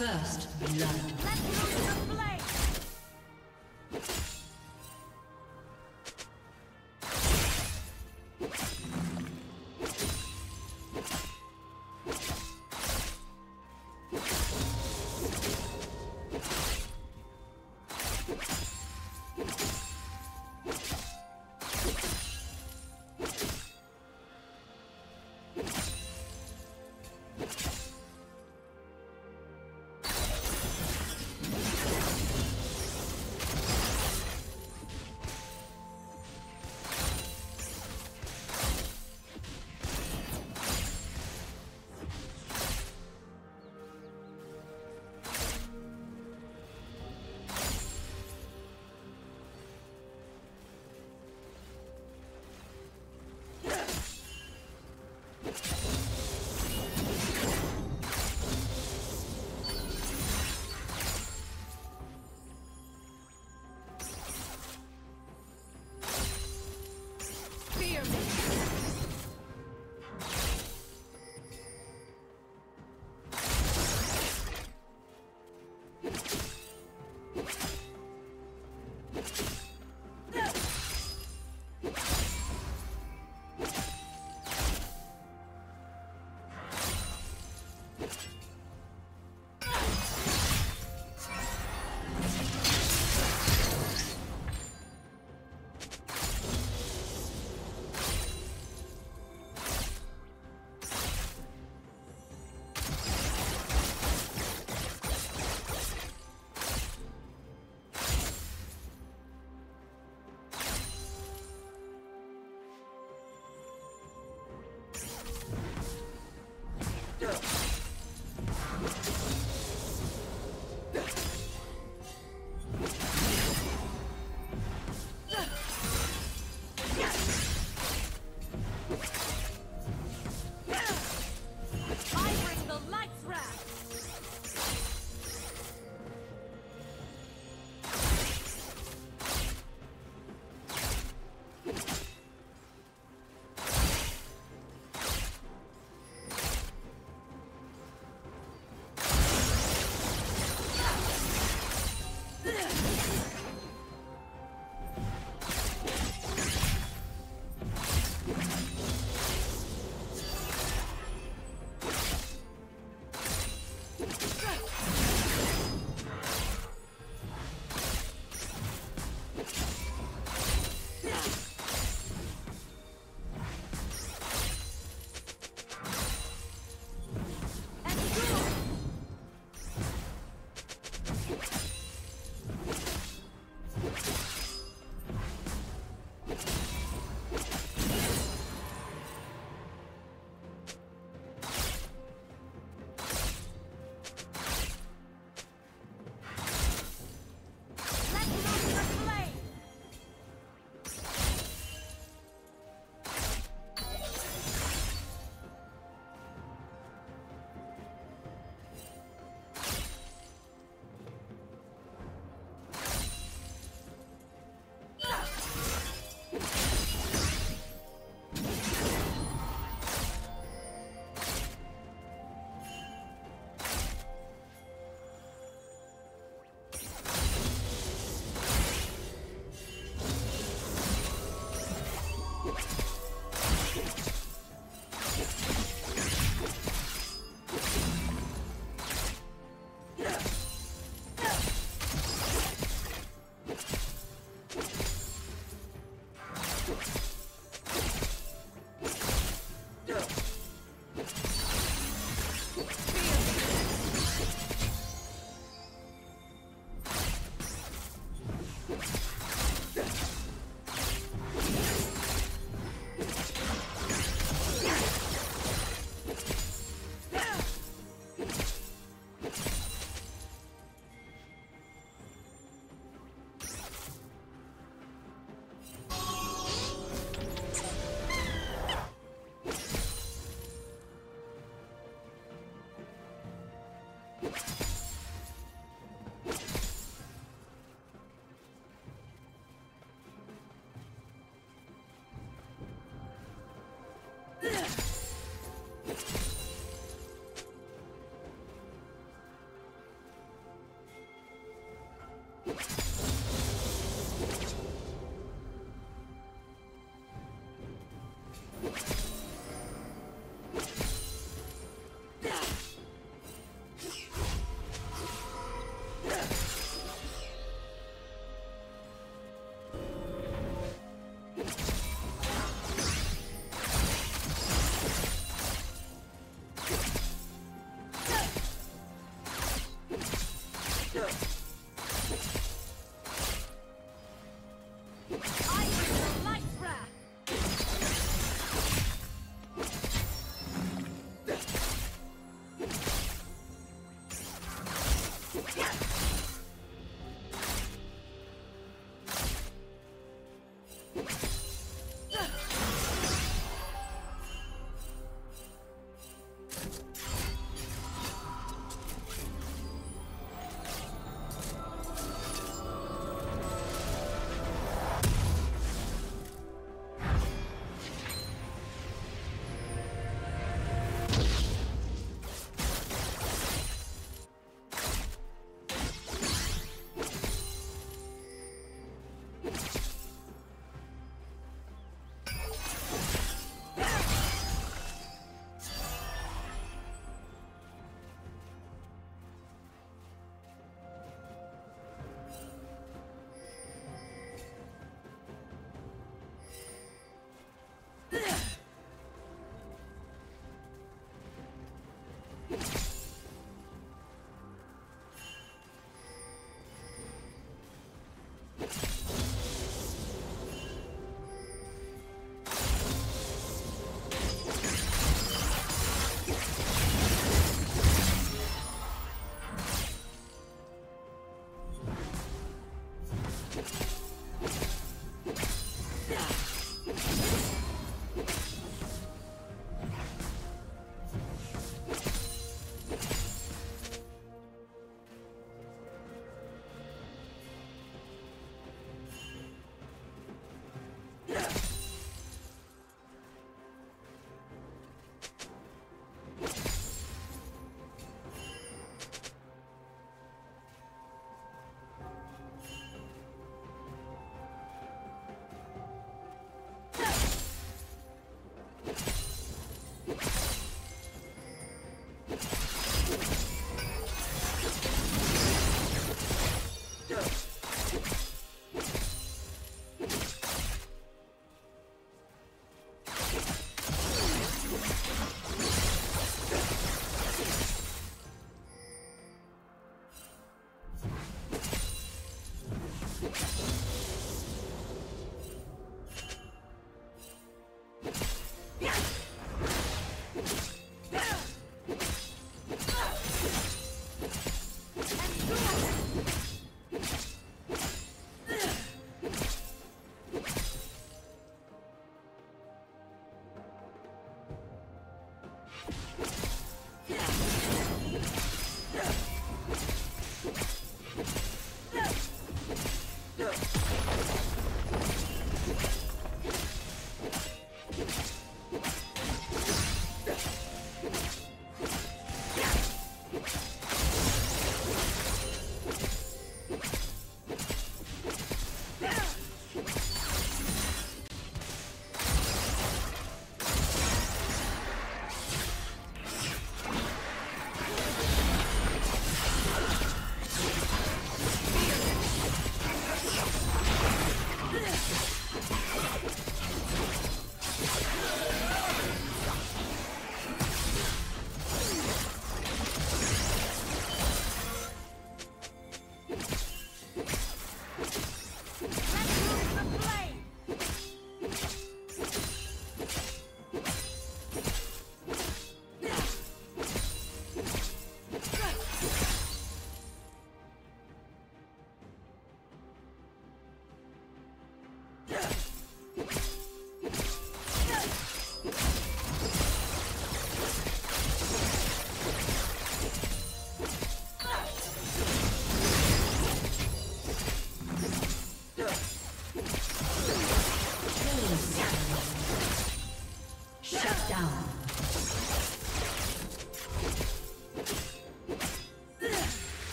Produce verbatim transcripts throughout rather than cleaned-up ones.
First blood.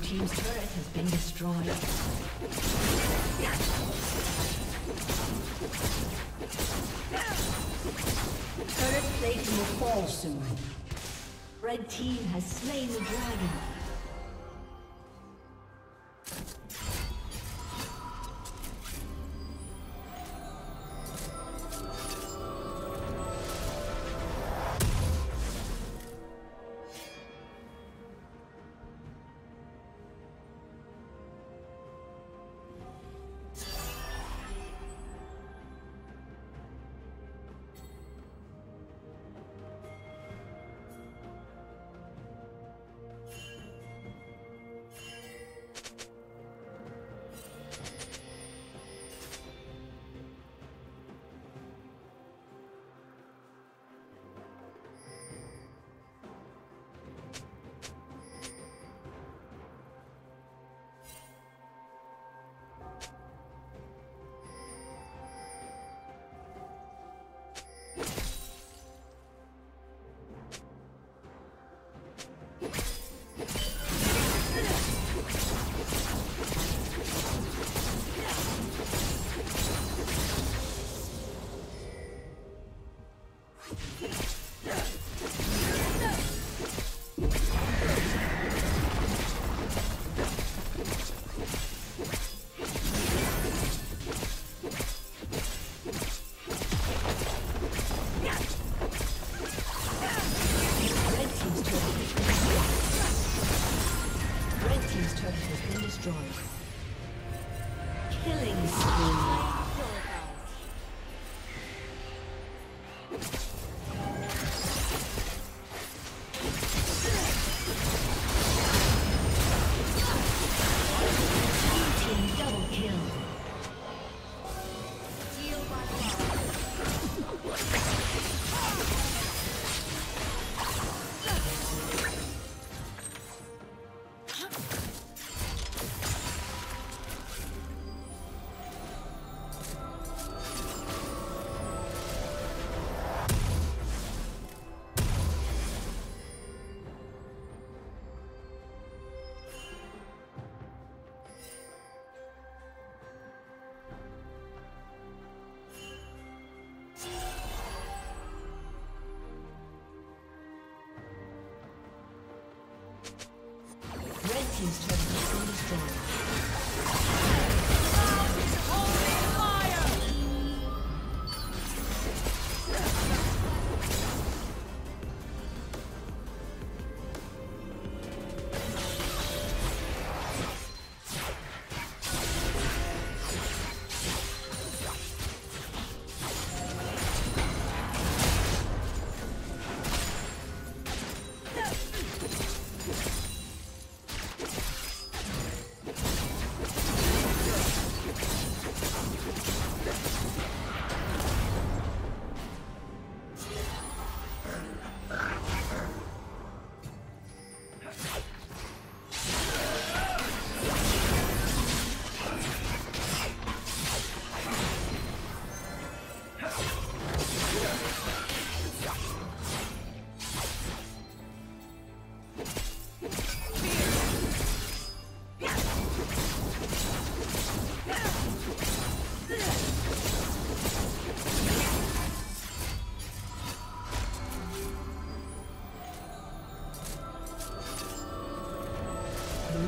Blue team's turret has been destroyed. Turret plating will fall soon. Red team has slain the dragon. He's trying to see the strong.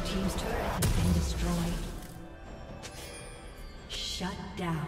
Team's turret has been destroyed. Shut down.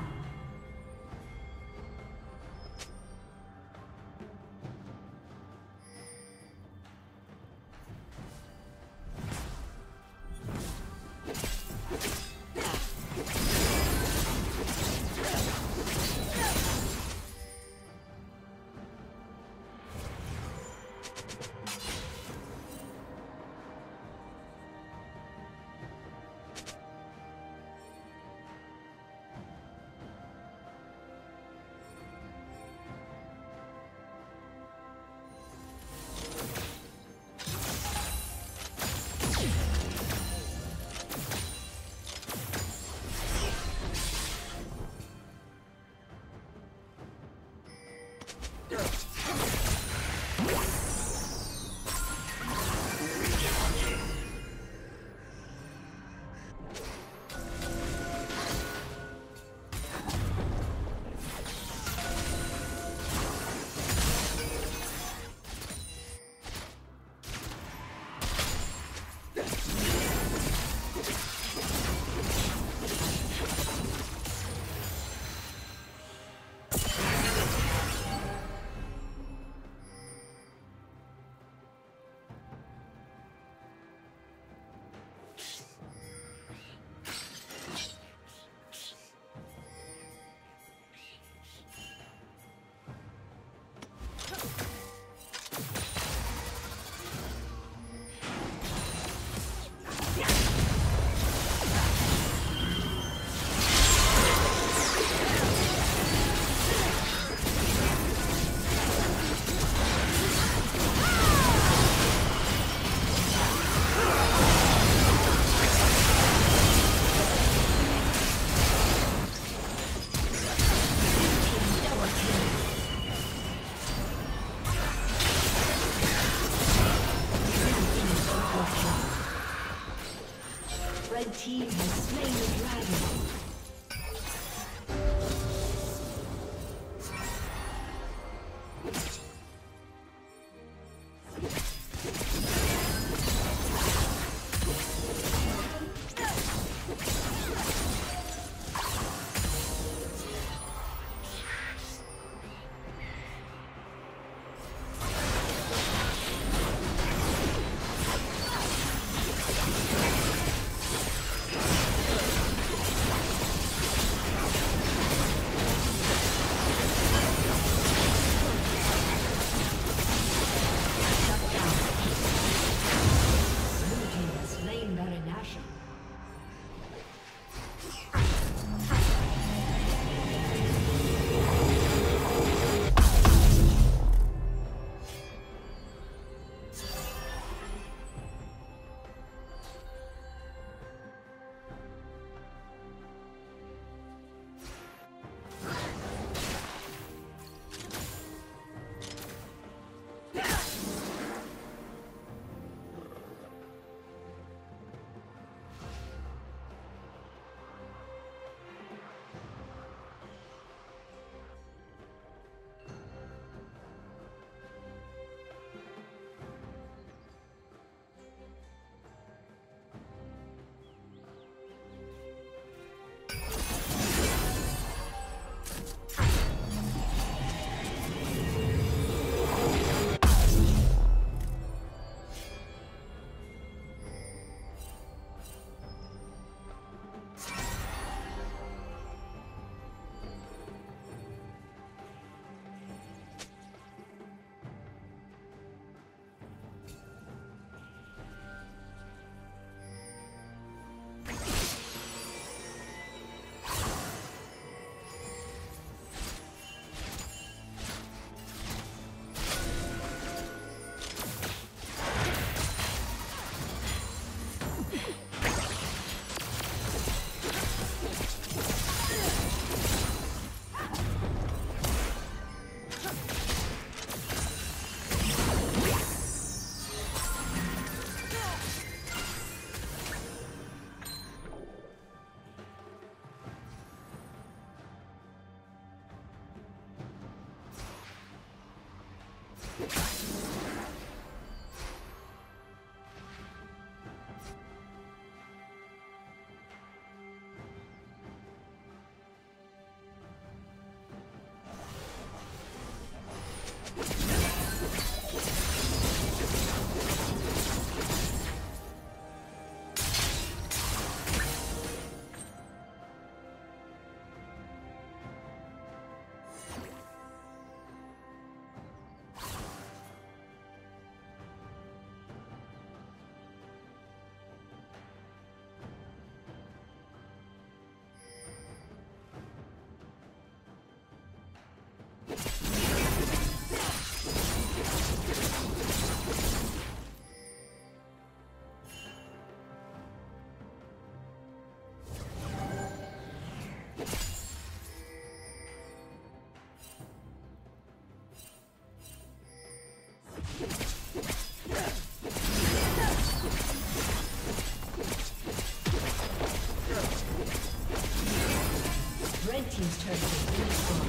team's turret has been destroyed.